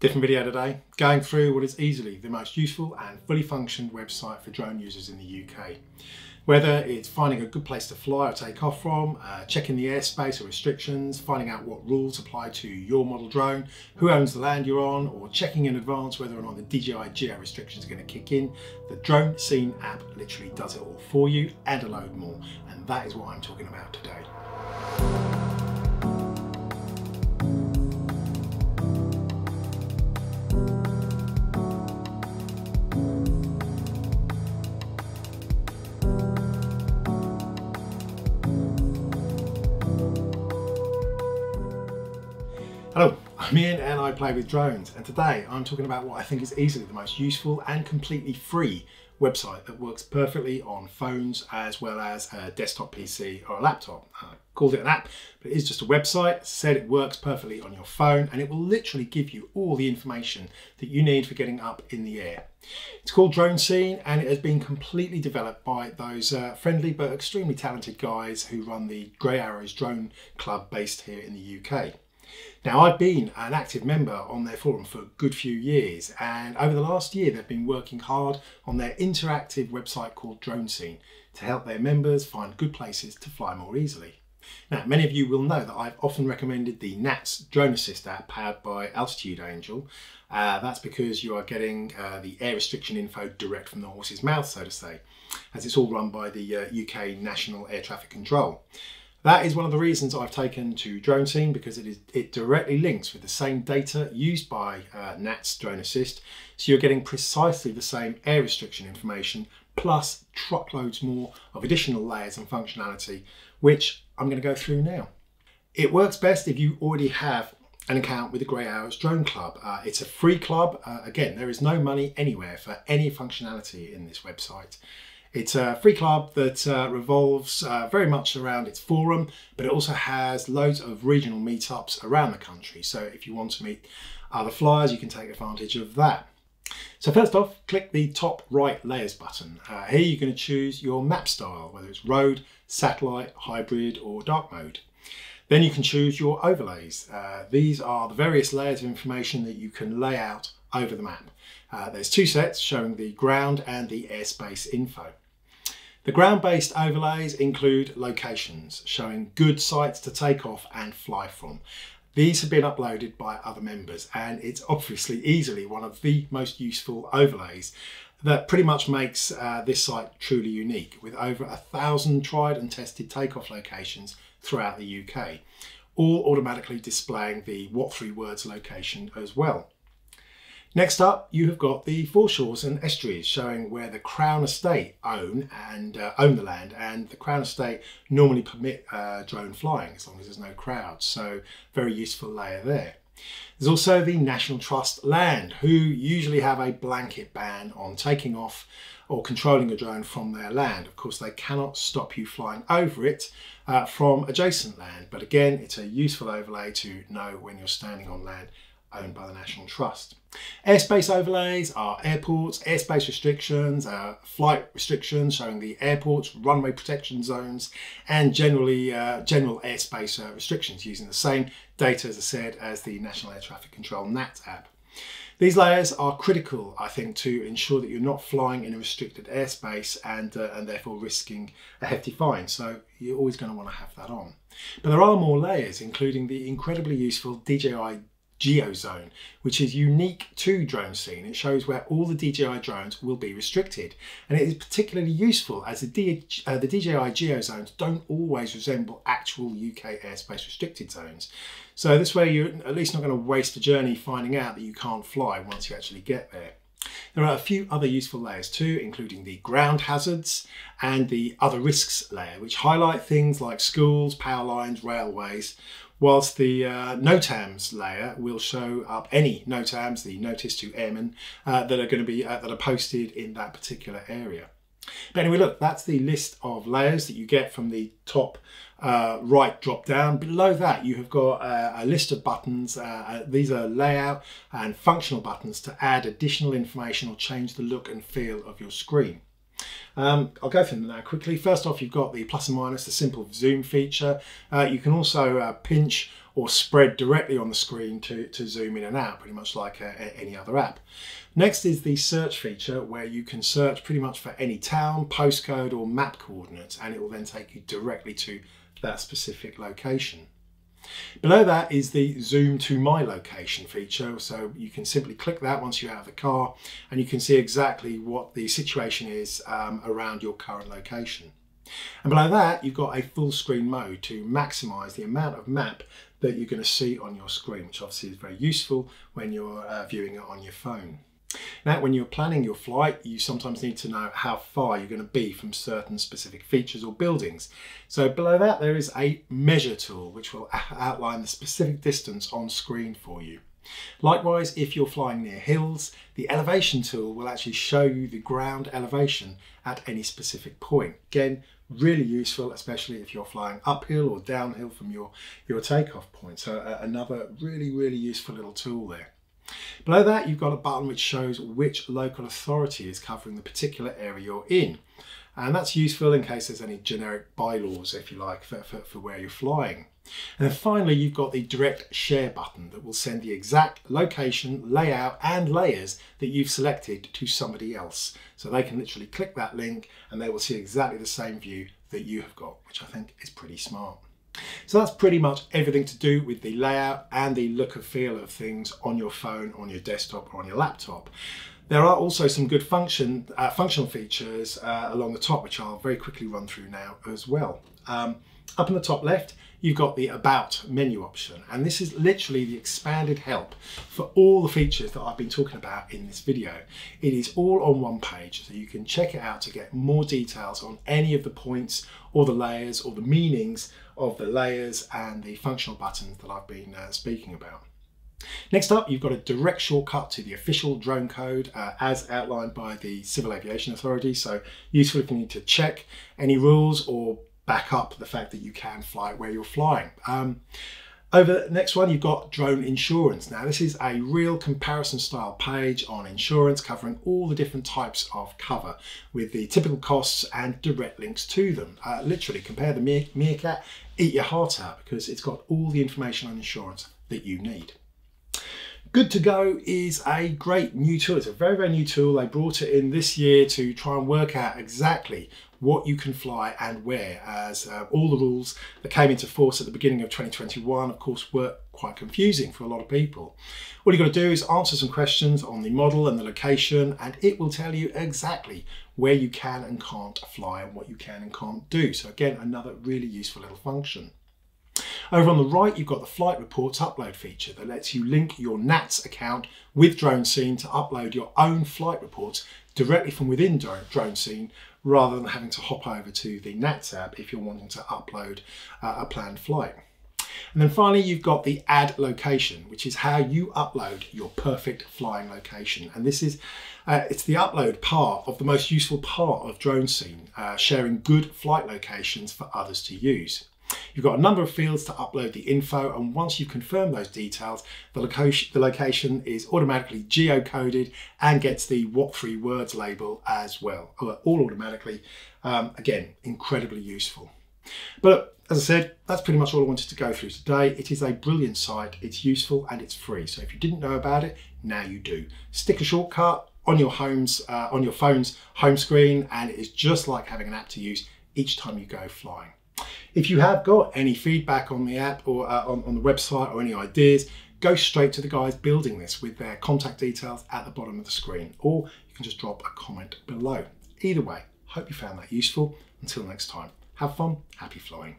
Different video today, going through what is easily the most useful and fully functioned website for drone users in the UK. Whether it's finding a good place to fly or take off from, checking the airspace or restrictions, finding out what rules apply to your model drone, who owns the land you're on, or checking in advance whether or not the DJI Geo restrictions are going to kick in, the Drone Scene app literally does it all for you and a load more. And that is what I'm talking about today. Hello, I'm Ian and I play with drones, and today I'm talking about what I think is easily the most useful and completely free website that works perfectly on phones as well as a desktop PC or a laptop. I called it an app, but it is just a website. As I said, it works perfectly on your phone and it will literally give you all the information that you need for getting up in the air. It's called Drone Scene and it has been completely developed by those friendly but extremely talented guys who run the Grey Arrows Drone Club based here in the UK. Now, I've been an active member on their forum for a good few years, and over the last year they've been working hard on their interactive website called Drone Scene to help their members find good places to fly more easily. Now, many of you will know that I've often recommended the Nats Drone Assist app powered by Altitude Angel. That's because you are getting the air restriction info direct from the horse's mouth, so to say, as it's all run by the UK National Air Traffic Control. That is one of the reasons I've taken to Drone Scene, because it directly links with the same data used by Nats Drone Assist, so you're getting precisely the same air restriction information plus truckloads more of additional layers and functionality, which I'm going to go through now. It works best if you already have an account with the Grey Arrows Drone Club. It's a free club. Again, there is no money anywhere for any functionality in this website. It's a free club that revolves very much around its forum, but it also has loads of regional meetups around the country. So if you want to meet other flyers, you can take advantage of that. So first off, click the top right layers button. Here you're going to choose your map style, whether it's road, satellite, hybrid or dark mode. Then you can choose your overlays. These are the various layers of information that you can lay out over the map. There's two sets showing the ground and the airspace info. The ground-based overlays include locations, showing good sites to take off and fly from. These have been uploaded by other members, and it's obviously easily one of the most useful overlays that pretty much makes this site truly unique, with over 1,000 tried and tested takeoff locations throughout the UK, all automatically displaying the What3Words location as well. Next up, you have got the foreshores and estuaries, showing where the Crown Estate own the land, and the Crown Estate normally permit drone flying as long as there's no crowds, so very useful layer there. There's also the National Trust land, who usually have a blanket ban on taking off or controlling a drone from their land. Of course, they cannot stop you flying over it from adjacent land, but again, it's a useful overlay to know when you're standing on land owned by the National Trust. Airspace overlays are airports, airspace restrictions, flight restrictions showing the airports, runway protection zones, and general airspace restrictions, using the same data, as I said, as the National Air Traffic Control NATS app. These layers are critical, I think, to ensure that you're not flying in a restricted airspace and therefore risking a hefty fine. So you're always going to want to have that on. But there are more layers, including the incredibly useful DJI GeoZone, which is unique to Drone Scene. It shows where all the DJI drones will be restricted, and it is particularly useful as the DJI GeoZones don't always resemble actual UK airspace restricted zones. So this way you're at least not going to waste a journey finding out that you can't fly once you actually get there. There are a few other useful layers too, including the ground hazards and the other risks layer, which highlight things like schools, power lines, railways, whilst the NOTAMs layer will show up any NOTAMs, the notice to airmen, that are posted in that particular area. But anyway, look, that's the list of layers that you get from the top right drop down. Below that, you have got a list of buttons. These are layout and functional buttons to add additional information or change the look and feel of your screen. I'll go through them now quickly. First off, you've got the plus and minus, the simple zoom feature. You can also pinch or spread directly on the screen to zoom in and out, pretty much like any other app. Next is the search feature, where you can search pretty much for any town, postcode or map coordinates, and it will then take you directly to that specific location. Below that is the zoom to my location feature, so you can simply click that once you're out of the car and you can see exactly what the situation is around your current location. And below that you've got a full screen mode to maximise the amount of map that you're going to see on your screen, which obviously is very useful when you're viewing it on your phone. Now, when you're planning your flight, you sometimes need to know how far you're going to be from certain specific features or buildings. So below that there is a measure tool which will outline the specific distance on screen for you. Likewise, if you're flying near hills, the elevation tool will actually show you the ground elevation at any specific point. Again, really useful, especially if you're flying uphill or downhill from your takeoff point. So another really useful little tool there. Below that you've got a button which shows which local authority is covering the particular area you're in, and that's useful in case there's any generic bylaws, if you like, for where you're flying. And then finally you've got the direct share button that will send the exact location, layout and layers that you've selected to somebody else, so they can literally click that link and they will see exactly the same view that you have got, which I think is pretty smart. So that's pretty much everything to do with the layout and the look and feel of things on your phone, on your desktop or on your laptop. There are also some good functional features along the top, which I'll very quickly run through now as well. Up in the top left you've got the About menu option, and this is literally the expanded help for all the features that I've been talking about in this video. It is all on one page, so you can check it out to get more details on any of the points or the layers or the meanings of the layers and the functional buttons that I've been speaking about. Next up you've got a direct shortcut to the official drone code as outlined by the Civil Aviation Authority, so useful if you need to check any rules or back up the fact that you can fly where you're flying. Over the next one you've got drone insurance. Now this is a real comparison style page on insurance, covering all the different types of cover with the typical costs and direct links to them. Literally compare the Meerkat, eat your heart out, because it's got all the information on insurance that you need. Good2Go is a great new tool. It's a very new tool. They brought it in this year to try and work out exactly what you can fly and where, as all the rules that came into force at the beginning of 2021 of course were quite confusing for a lot of people. All you've got to do is answer some questions on the model and the location, and it will tell you exactly where you can and can't fly and what you can and can't do. So again, another really useful little function. Over on the right you've got the flight reports upload feature that lets you link your NATS account with Drone Scene to upload your own flight reports directly from within Drone Scene, rather than having to hop over to the NATS app if you're wanting to upload a planned flight. And then finally you've got the add location, which is how you upload your perfect flying location, and this is it's the upload part of the most useful part of Drone Scene, sharing good flight locations for others to use. You've got a number of fields to upload the info, and once you confirm those details, the location is automatically geocoded and gets the What3Words label as well, all automatically. Again, incredibly useful. But as I said, that's pretty much all I wanted to go through today. It is a brilliant site, it's useful and it's free, so if you didn't know about it, now you do. Stick a shortcut on your phone's home screen, and it is just like having an app to use each time you go flying. If you have got any feedback on the app or on the website or any ideas, go straight to the guys building this with their contact details at the bottom of the screen, or you can just drop a comment below. Either way, hope you found that useful. Until next time, have fun, happy flying.